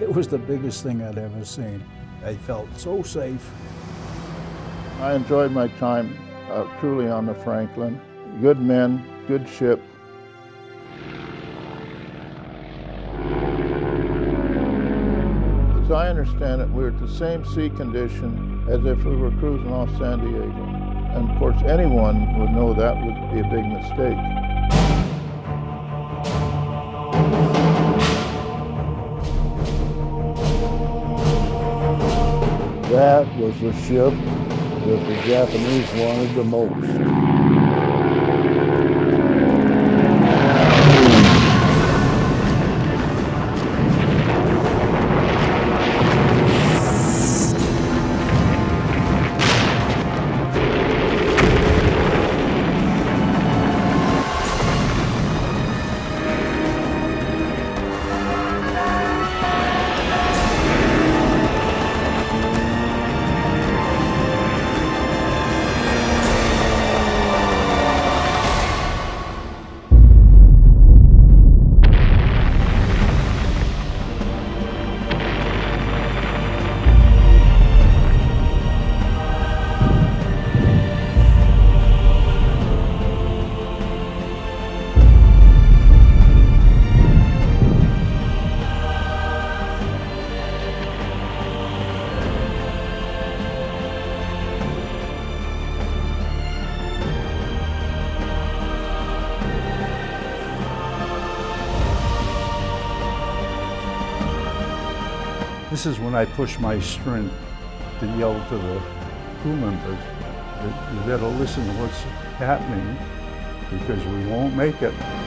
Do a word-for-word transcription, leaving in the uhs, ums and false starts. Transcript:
It was the biggest thing I'd ever seen. I felt so safe. I enjoyed my time uh, truly on the Franklin. Good men, good ship. As I understand it, we were at the same sea condition as if we were cruising off San Diego. And of course, anyone would know that would be a big mistake. That was the ship that the Japanese wanted the most. This is when I pushed my strength to yell to the crew members that you better listen to what's happening because we won't make it.